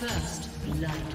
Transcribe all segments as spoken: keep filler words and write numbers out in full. First blood.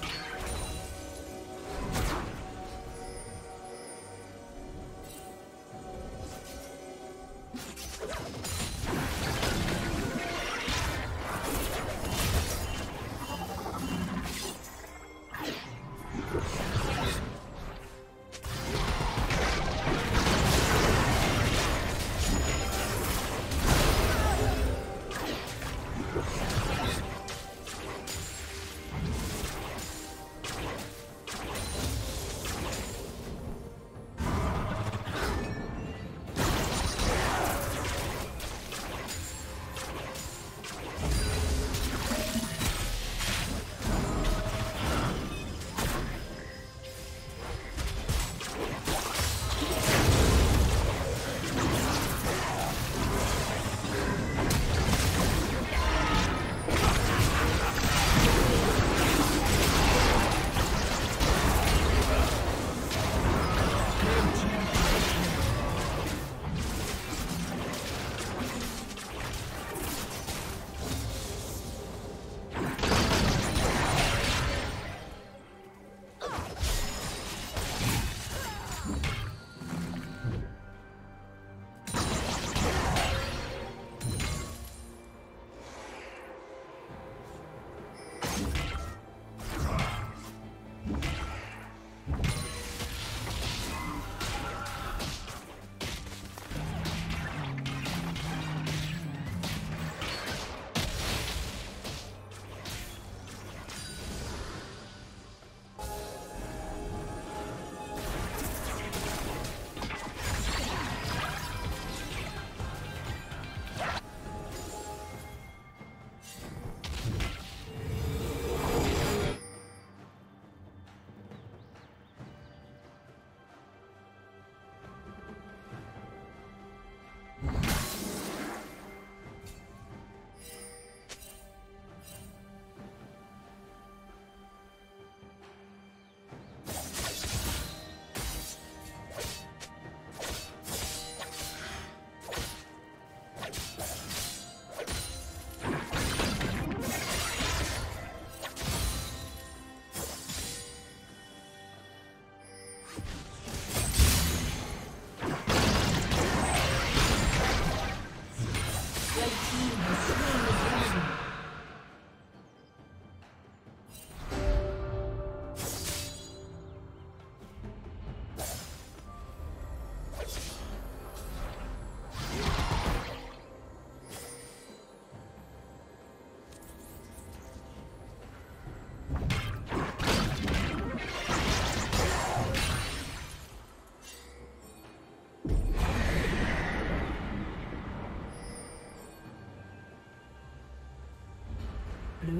Blue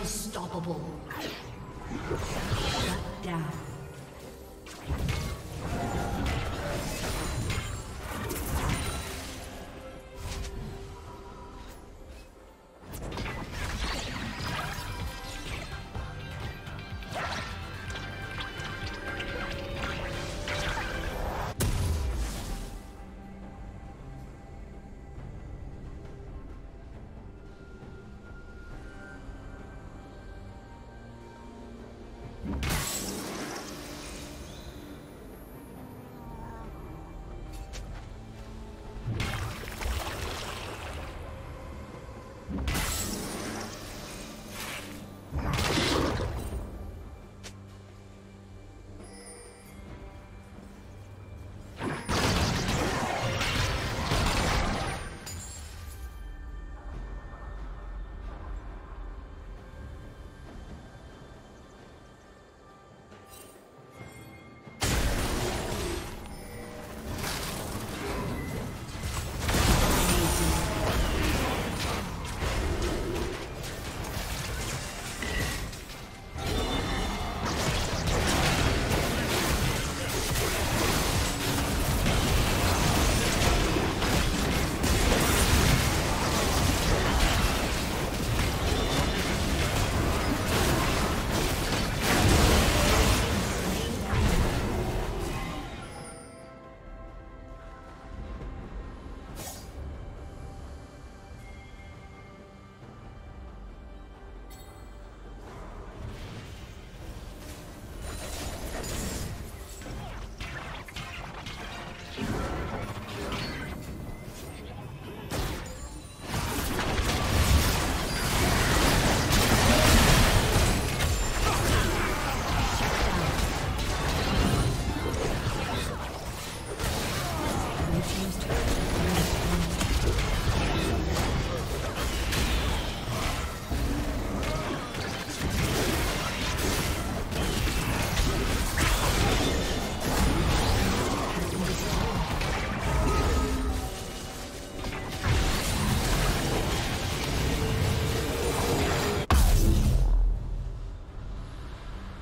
Unstoppable. Shut down.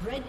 Red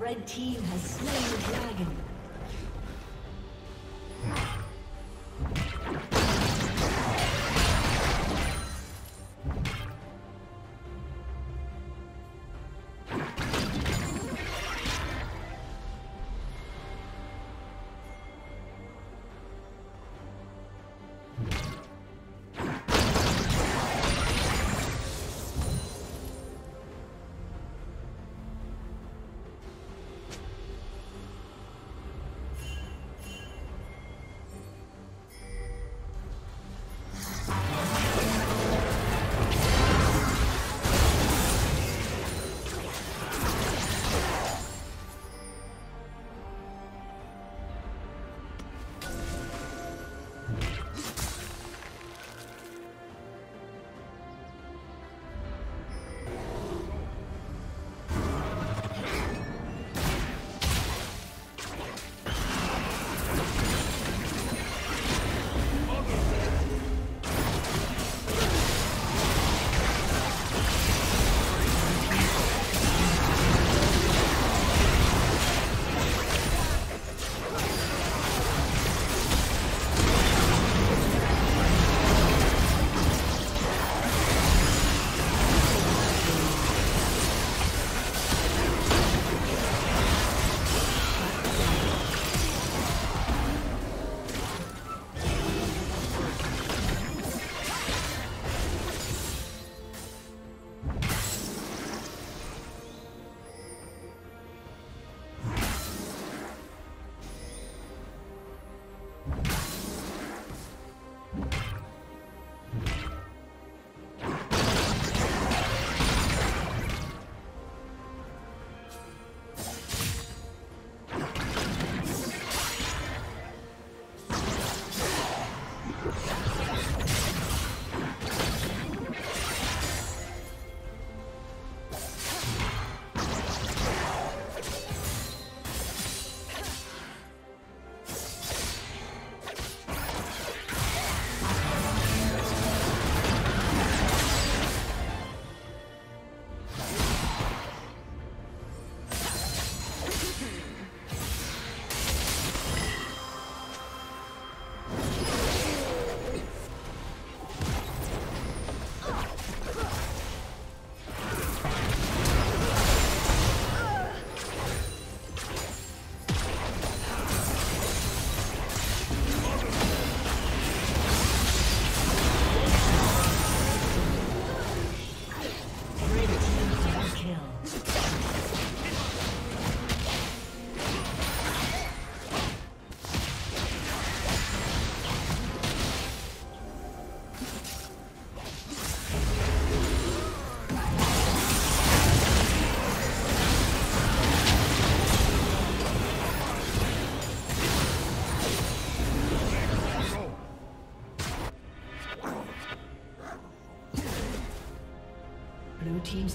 Red team has slain the dragon. Blue team's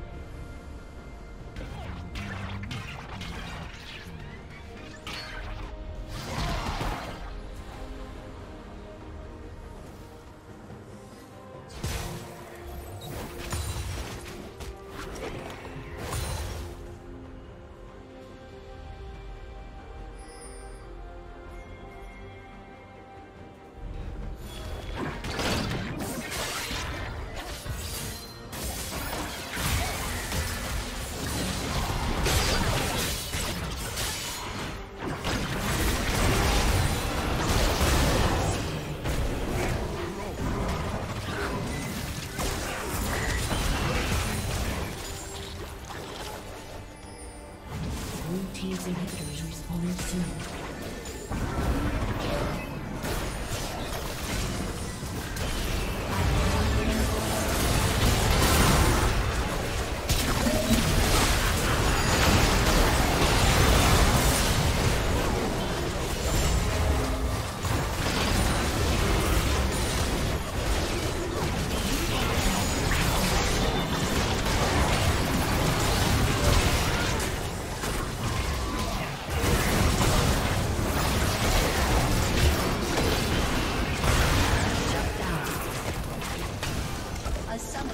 A summoner